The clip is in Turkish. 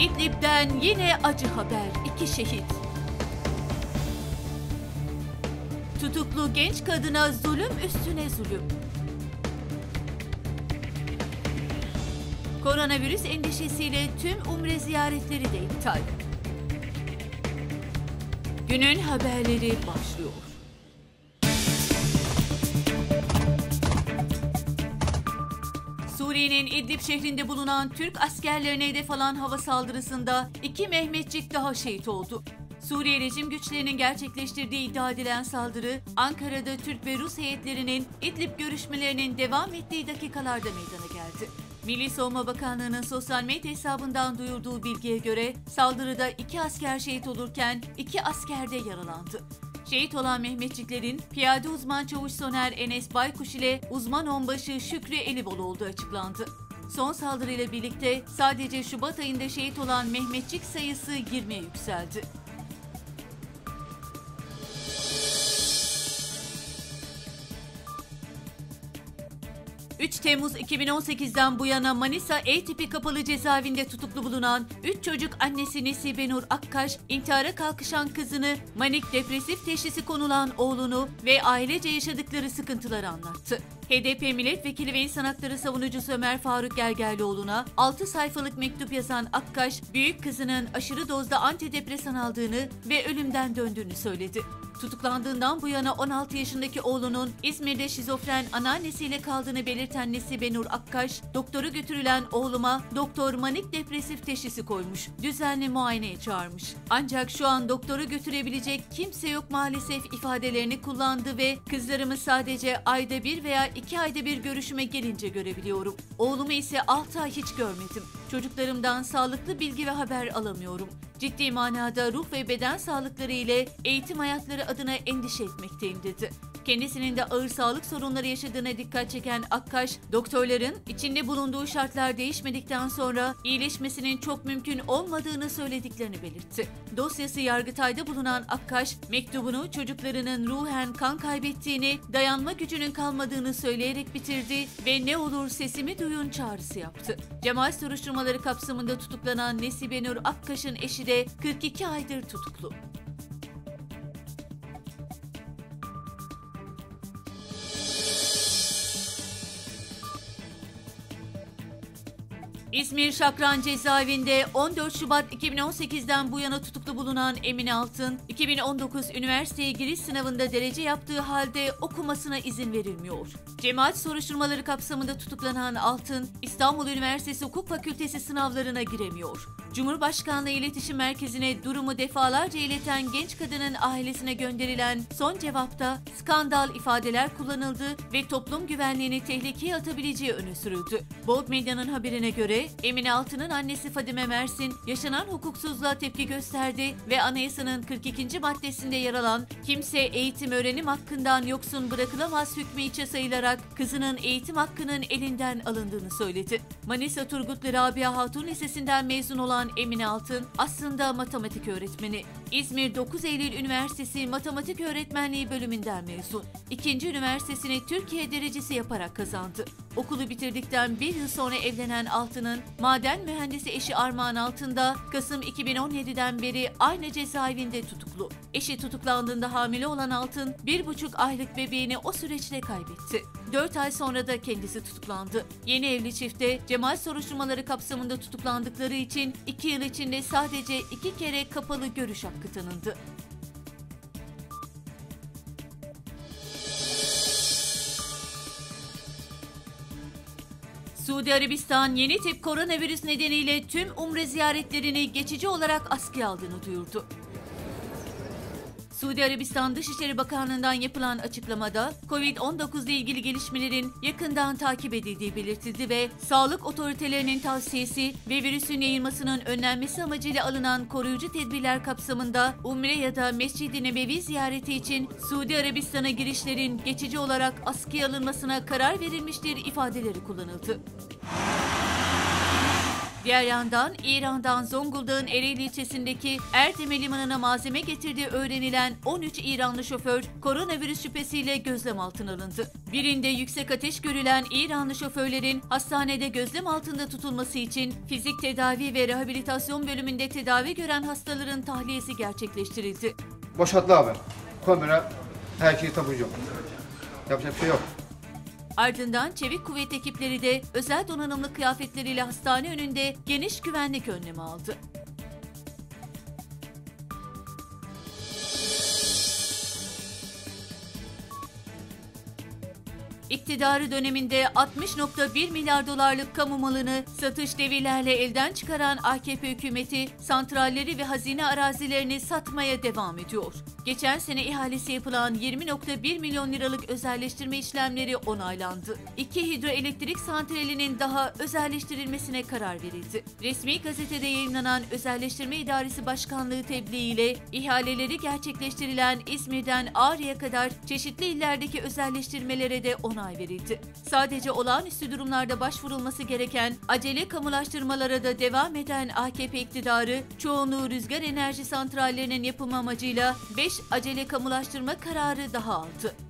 İdlib'den yine acı haber, 2 şehit. Tutuklu genç kadına zulüm üstüne zulüm. Koronavirüs endişesiyle tüm umre ziyaretleri de iptal. Günün haberleri başlıyor. Suriye'nin İdlib şehrinde bulunan Türk askerlerine hedef alan hava saldırısında 2 Mehmetçik daha şehit oldu. Suriye rejim güçlerinin gerçekleştirdiği iddia edilen saldırı, Ankara'da Türk ve Rus heyetlerinin İdlib görüşmelerinin devam ettiği dakikalarda meydana geldi. Milli Savunma Bakanlığı'nın sosyal medya hesabından duyurduğu bilgiye göre saldırıda 2 asker şehit olurken 2 asker de yaralandı. Şehit olan Mehmetçiklerin piyade uzman çavuş Soner Enes Baykuş ile uzman onbaşı Şükrü Elibol olduğu açıklandı. Son saldırıyla birlikte sadece Şubat ayında şehit olan Mehmetçik sayısı 20'ye yükseldi. Temmuz 2018'den bu yana Manisa E-tipi kapalı cezaevinde tutuklu bulunan 3 çocuk annesi Nesibe Nur Akkaş, intihara kalkışan kızını, manik depresif teşhisi konulan oğlunu ve ailece yaşadıkları sıkıntıları anlattı. HDP milletvekili ve insan hakları savunucusu Ömer Faruk Gergerlioğlu'na 6 sayfalık mektup yazan Akkaş, büyük kızının aşırı dozda antidepresan aldığını ve ölümden döndüğünü söyledi. Tutuklandığından bu yana 16 yaşındaki oğlunun İzmir'de şizofren anneannesiyle kaldığını belirten Nesibe Nur Akkaş, doktora götürülen oğluma doktor manik depresif teşhisi koymuş, düzenli muayeneye çağırmış. Ancak şu an doktora götürebilecek kimse yok maalesef ifadelerini kullandı ve kızlarımı sadece ayda 1 veya 2 ayda 1 görüşüme gelince görebiliyorum. Oğlumu ise 6 ay hiç görmedim. Çocuklarımdan sağlıklı bilgi ve haber alamıyorum. Ciddi manada ruh ve beden sağlıkları ile eğitim hayatları adına endişe etmekteyim dedi. Kendisinin de ağır sağlık sorunları yaşadığına dikkat çeken Akkaş, doktorların içinde bulunduğu şartlar değişmedikten sonra iyileşmesinin çok mümkün olmadığını söylediklerini belirtti. Dosyası Yargıtay'da bulunan Akkaş, mektubunu çocuklarının ruhen kan kaybettiğini, dayanma gücünün kalmadığını söyleyerek bitirdi ve "Ne olur sesimi duyun" çağrısı yaptı. Cemaat soruşturmaları kapsamında tutuklanan Nesibe Nur Akkaş'ın eşi de 42 aydır tutuklu. İzmir Şakran Cezaevi'nde 14 Şubat 2018'den bu yana tutuklu bulunan Emine Altın, 2019 üniversiteye giriş sınavında derece yaptığı halde okumasına izin verilmiyor. Cemaat soruşturmaları kapsamında tutuklanan Altın, İstanbul Üniversitesi Hukuk Fakültesi sınavlarına giremiyor. Cumhurbaşkanlığı İletişim Merkezi'ne durumu defalarca ileten genç kadının ailesine gönderilen son cevapta skandal ifadeler kullanıldı ve toplum güvenliğini tehlikeye atabileceği öne sürüldü. Bold Medya'nın haberine göre Emine Altın'ın annesi Fadime Mersin yaşanan hukuksuzluğa tepki gösterdi ve anayasanın 42. maddesinde yer alan kimse eğitim öğrenim hakkından yoksun bırakılamaz hükmü içe sayılarak kızının eğitim hakkının elinden alındığını söyledi. Manisa Turgutlu Rabia Hatun Lisesi'nden mezun olan Emine Altın aslında matematik öğretmeni. İzmir 9 Eylül Üniversitesi Matematik Öğretmenliği bölümünden mezun. 2. üniversitesini Türkiye derecesi yaparak kazandı. Okulu bitirdikten 1 yıl sonra evlenen Altın'ın maden mühendisi eşi Armağan Altın da Kasım 2017'den beri aynı cezaevinde tutuklu. Eşi tutuklandığında hamile olan Altın 1,5 aylık bebeğini o süreçte kaybetti. 4 ay sonra da kendisi tutuklandı. Yeni evli çifte cemaat soruşturmaları kapsamında tutuklandıkları için 2 yıl içinde sadece 2 kere kapalı görüş hakkı tanındı. Suudi Arabistan yeni tip koronavirüs nedeniyle tüm umre ziyaretlerini geçici olarak askıya aldığını duyurdu. Suudi Arabistan Dışişleri Bakanlığı'ndan yapılan açıklamada COVID-19 ile ilgili gelişmelerin yakından takip edildiği belirtildi ve sağlık otoritelerinin tavsiyesi ve virüsün yayılmasının önlenmesi amacıyla alınan koruyucu tedbirler kapsamında umre ya da Mescid-i Nebevi ziyareti için Suudi Arabistan'a girişlerin geçici olarak askıya alınmasına karar verilmiştir ifadeleri kullanıldı. Diğer yandan İran'dan Zonguldak'ın Ereğli ilçesindeki Erdemir Limanı'na malzeme getirdiği öğrenilen 13 İranlı şoför koronavirüs şüphesiyle gözlem altına alındı. Birinde yüksek ateş görülen İranlı şoförlerin hastanede gözlem altında tutulması için fizik tedavi ve rehabilitasyon bölümünde tedavi gören hastaların tahliyesi gerçekleştirildi. Boşaltlı haber. Kamera her şeyi tapucu. Yapacak bir şey yok. Ardından Çevik Kuvvet ekipleri de özel donanımlı kıyafetleriyle hastane önünde geniş güvenlik önlemi aldı. İktidarı döneminde 60,1 milyar dolarlık kamu malını satış devirlerle elden çıkaran AKP hükümeti santralleri ve hazine arazilerini satmaya devam ediyor. Geçen sene ihalesi yapılan 20,1 milyon liralık özelleştirme işlemleri onaylandı. 2 hidroelektrik santralinin daha özelleştirilmesine karar verildi. Resmi gazetede yayınlanan Özelleştirme İdaresi Başkanlığı tebliğiyle ihaleleri gerçekleştirilen İzmir'den Ağrı'ya kadar çeşitli illerdeki özelleştirmelere de onay verildi. Sadece olağanüstü durumlarda başvurulması gereken acele kamulaştırmalara da devam eden AKP iktidarı, çoğunluğu rüzgar enerji santrallerinin yapımı amacıyla 5 acele kamulaştırma kararı daha aldı.